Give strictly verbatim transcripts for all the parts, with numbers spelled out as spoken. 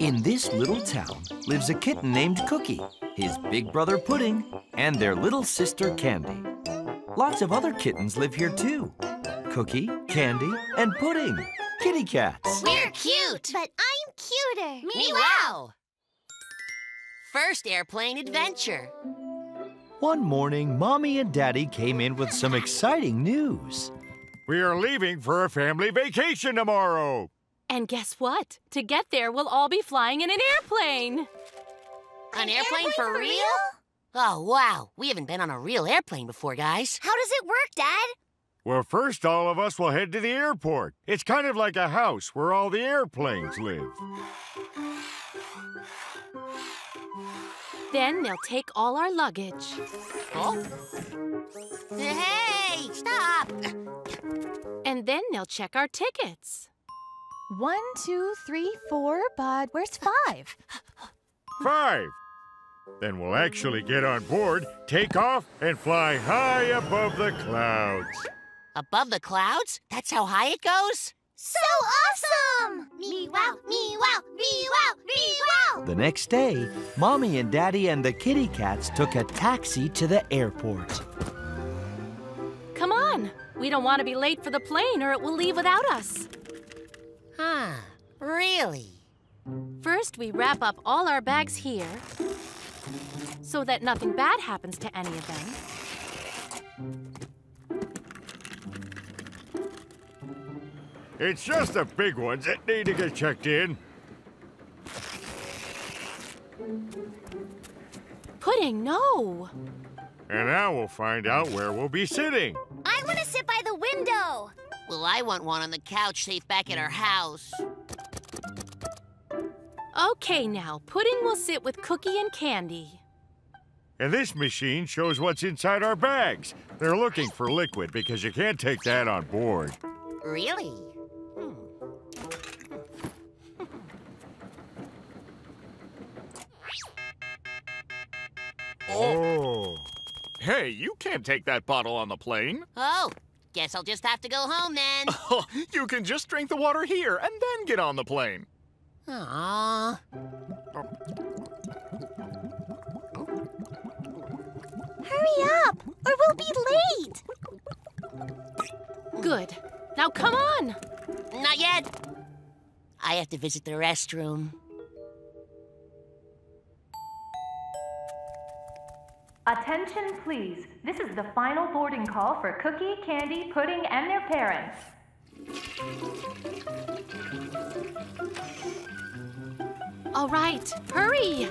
In this little town lives a kitten named Cookie, his big brother Pudding, and their little sister Candy. Lots of other kittens live here too. Cookie, Candy, and Pudding, Kitty-Cats. We're cute! But I'm cuter! Me-wow! First airplane adventure. One morning, Mommy and Daddy came in with some exciting news. We are leaving for a family vacation tomorrow. And guess what? To get there, we'll all be flying in an airplane. An, an airplane, airplane for, for real? real? Oh, wow. We haven't been on a real airplane before, guys. How does it work, Dad? Well, first, all of us will head to the airport. It's kind of like a house where all the airplanes live. Then they'll take all our luggage. Oh. Hey, stop! And then they'll check our tickets. One, two, three, four, but where's five? Five. Then we'll actually get on board, take off, and fly high above the clouds. Above the clouds? That's how high it goes? So awesome! Me-wow, me-wow, me-wow, me-wow! The next day, Mommy and Daddy and the Kitty-Cats took a taxi to the airport. Come on! We don't want to be late for the plane or it will leave without us. Huh, really? First, we wrap up all our bags here so that nothing bad happens to any of them. It's just the big ones that need to get checked in. Pudding, no! And now we'll find out where we'll be sitting. I want to sit by the window. Well, I want one on the couch safe back at our house. Okay, now, Pudding will sit with Cookie and Candy. And this machine shows what's inside our bags. They're looking for liquid because you can't take that on board. Really? Hmm. Oh. Hey, you can't take that bottle on the plane. Oh, guess I'll just have to go home then. Oh, you can just drink the water here and then get on the plane. Aww. Hurry up, or we'll be late. Good. Now come on. Not yet. I have to visit the restroom. Attention, please. This is the final boarding call for Cookie, Candy, Pudding, and their parents. All right, hurry!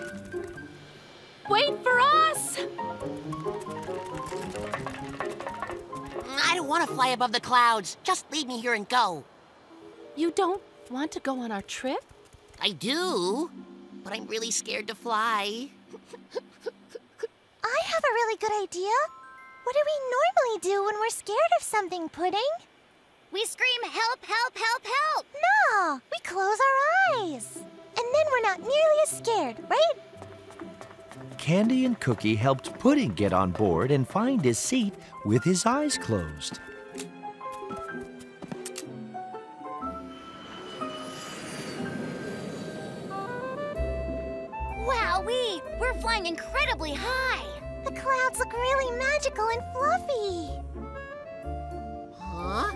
Wait for us! I don't want to fly above the clouds. Just leave me here and go. You don't want to go on our trip? I do, but I'm really scared to fly. I have a really good idea. What do we normally do when we're scared of something, Pudding? We scream, help, help, help, help! No, we close our eyes. And then we're not nearly as scared, right? Candy and Cookie helped Pudding get on board and find his seat with his eyes closed. Wowee! We're flying incredibly high! The clouds look really magical and fluffy! Huh?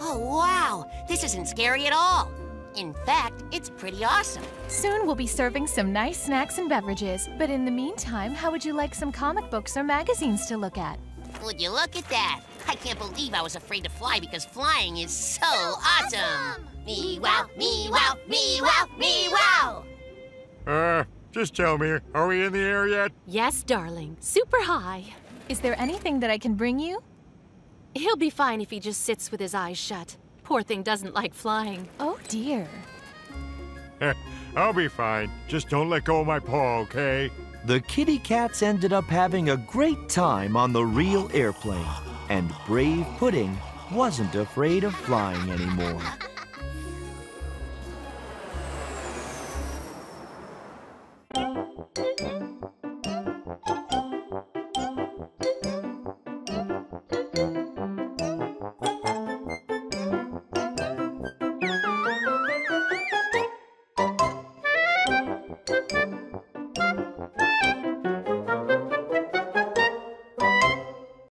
Oh, wow! This isn't scary at all! In fact, it's pretty awesome. Soon we'll be serving some nice snacks and beverages. But in the meantime, how would you like some comic books or magazines to look at? Would you look at that? I can't believe I was afraid to fly because flying is so, so awesome. awesome. Me-wow, me-wow, me-wow, me-wow. Uh, just tell me, are we in the air yet? Yes, darling. Super high. Is there anything that I can bring you? He'll be fine if he just sits with his eyes shut. Poor thing doesn't like flying. Oh, dear. I'll be fine. Just don't let go of my paw, okay? The Kitty-Cats ended up having a great time on the real airplane, and brave Pudding wasn't afraid of flying anymore.